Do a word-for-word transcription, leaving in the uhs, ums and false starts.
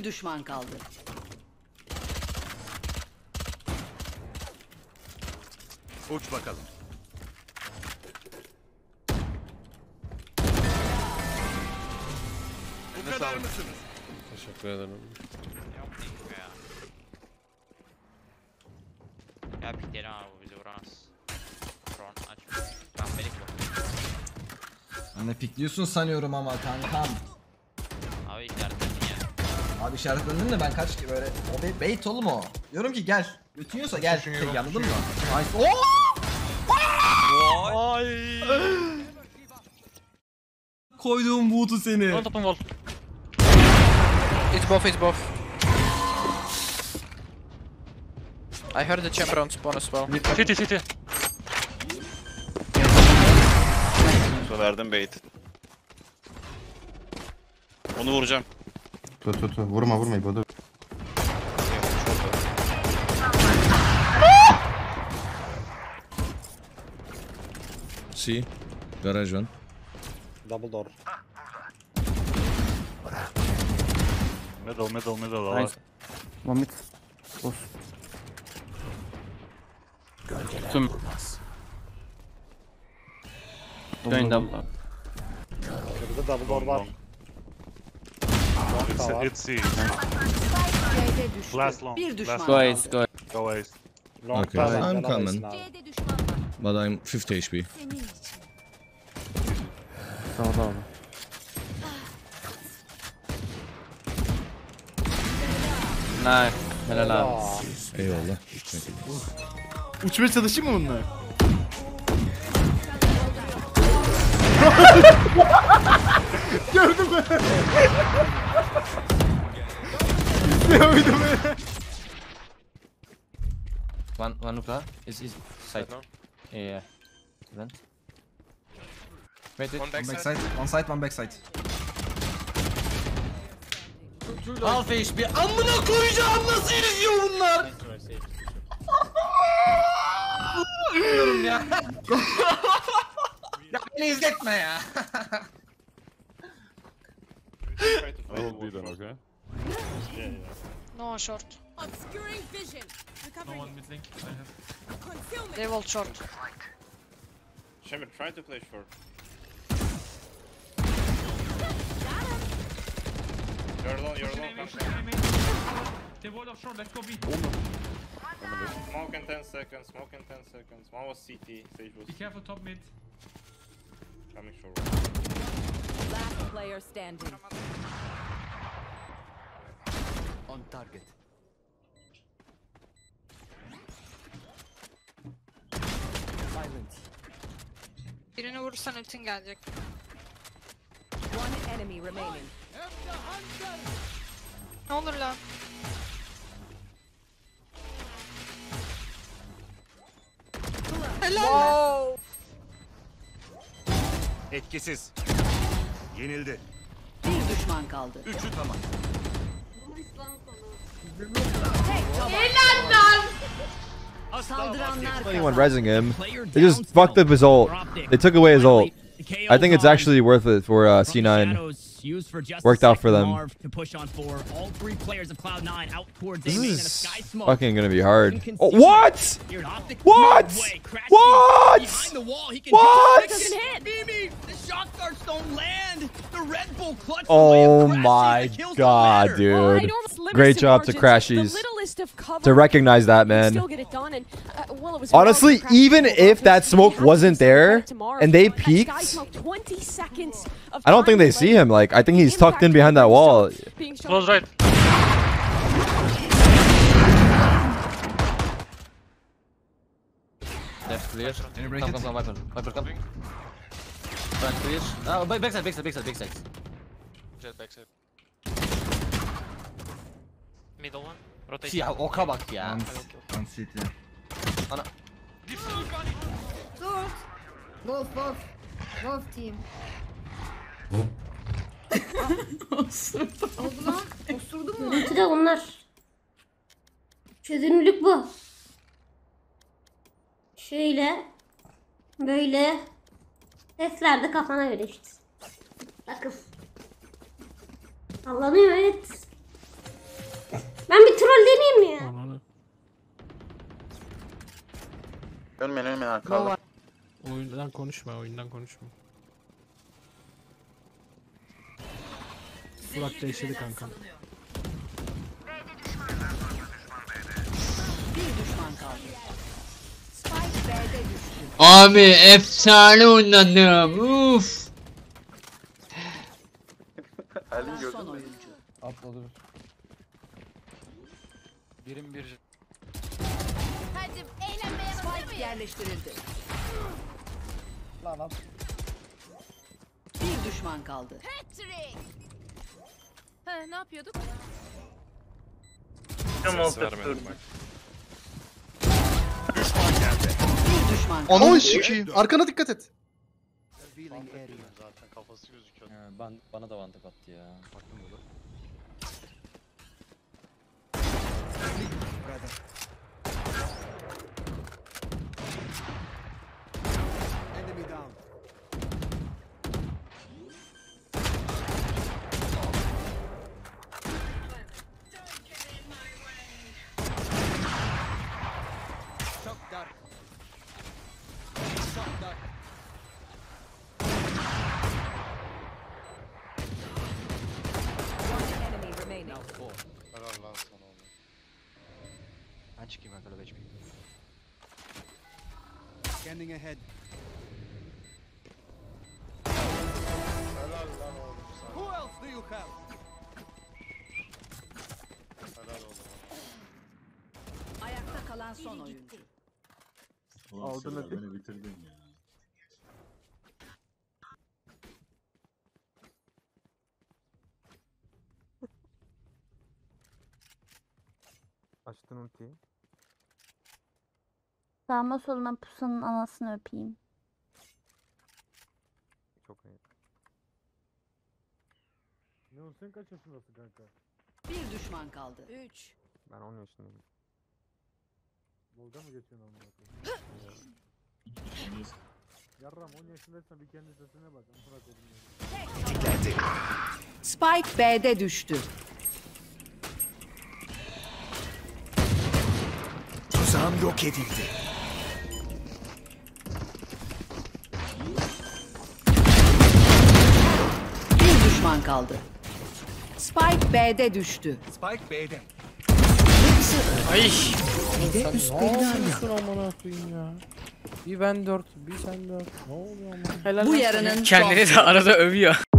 Bir düşman kaldı. Uç bakalım. Bu kadar mısınız? Teşekkür ederim. Ya bitti lan bu bizi vuramaz. Drone açmış. Kahvelik yok. Ne pikliyorsun sanıyorum ama kankam. Abi işaretledin ya. Abi işaretledin de ben kaç ki böyle. O be bait oğlum o. Diyorum ki gel. Götünüyorsa gel. Şey, yanıldın mı? Nice. Oooo! Ay. Koyduğum boot'u seni. One top'un wall. It's buff, it's buff. I heard the chamber on spawn as well. City, city. So verdim bait. Onu vuracağım. Tut tut tut. Vurma vurma İbo'da. C. Garaj var. Double door. Middle middle middle. Nice. One mid. Boss. Tüm. Dön double door. Burada double door var. It's C. Last long. Guys, guys. Guys. Okay, I'm coming. But I'm fifty H P. Tamam tamam. Nice. Helal abi. Eyvallah. Uçmaya çalışayım mı bunlar? Gördüm ben. Gördüm ben. One, one nuclear. Is is side. Yeah. Then. Wait, one backside. One side, one backside. Alfa H P. Amına koyacağım, nasıl izliyor bunlar? Bilmiyorum ya. Ya beni izletme ya. I'll be done, okay? No short. Obscuring vision. No one mid link. I have. They all short. Chamber, try to play short. You're alone, you're alone. They wall of short, let's go B. Smoke in ten seconds, smoke in ten seconds. One was C T, Sage was. Be careful top mid. Coming short. Last player standing. On target. Silence. Birini vurursan ultin gelecek. One enemy remaining. Ne olur lan? Helal. Etkisiz. Yenildi. Bir düşman kaldı. Üçü tamam. Helal lan. Anyone rezzing him. They just fucked up his ult. They took away his ult. I think it's actually worth it for uh, C nine. Worked out for them. This is fucking gonna be hard. Oh, what? What? What? What? What? Oh my god, dude. Great job to Crashies to recognize that, man. Honestly, even if that smoke wasn't there and they peeked, I don't think they see him. Like, I think he's tucked in behind that wall. Close right. Left clear. Come, come, come, Viper. Viper, come. Front clear. Oh, backside, backside, backside, backside. Jet backside. Middle one. Rotation. Ya oka bak ya. One city. Ana. Dur. Both, both. Both team. Osurdu. Oldu lan. Osurdu mu? Lütü de onlar. Çözünürlük bu. Şöyle. Böyle. Sesler de kafana göre işte. Bakın. Sallanıyor evet. Ölmeyin ölmeyin arkada. Oyundan konuşma oyundan konuşma. Burak değişti kanka. Abi efsane oynadım. Uf. Ali gördün mü? Atladı. Birim bir. Hadi eğlenmeye hazır mı? Yerleştirildi. Lan lan. Bir düşman kaldı. Patrick. Ha, ne yapıyorduk? Ses vermedim bak. Düşman geldi. Bir düşman kaldı. Anam sikiyim. Arkana dikkat et. Zaten kafası gözüküyor. Yani ben bana da vantık attı ya. Baktım burada. Enemy down. Çok dar. Çok dar. Ben çıkayım ben kalede çıkayım. Scanning ahead. Helal lan oğlum sana. Who else do you have? Helal oğlum. Ayakta kalan son oyuncu. Aldın hadi. Beni bitirdin ya. Açtın ultiyi. Sağma soluna pusanın anasını öpeyim. Çok iyi. Ne oldu sen kaç yaşındasın kanka? Bir düşman kaldı. Üç. Ben on yaşındayım. Bolga mı geçiyorsun onunla? Yarram on yaşındaysan bir kendi sesine bak. Spike B'de düştü. Zam yok edildi. Bir düşman kaldı. Spike B'de düştü. Spike B'de. Ay. Bir de üstlerine ya. Bir ben dört, bir sen dört. Ne oluyor lan? Bu yarının kendini de arada övüyor.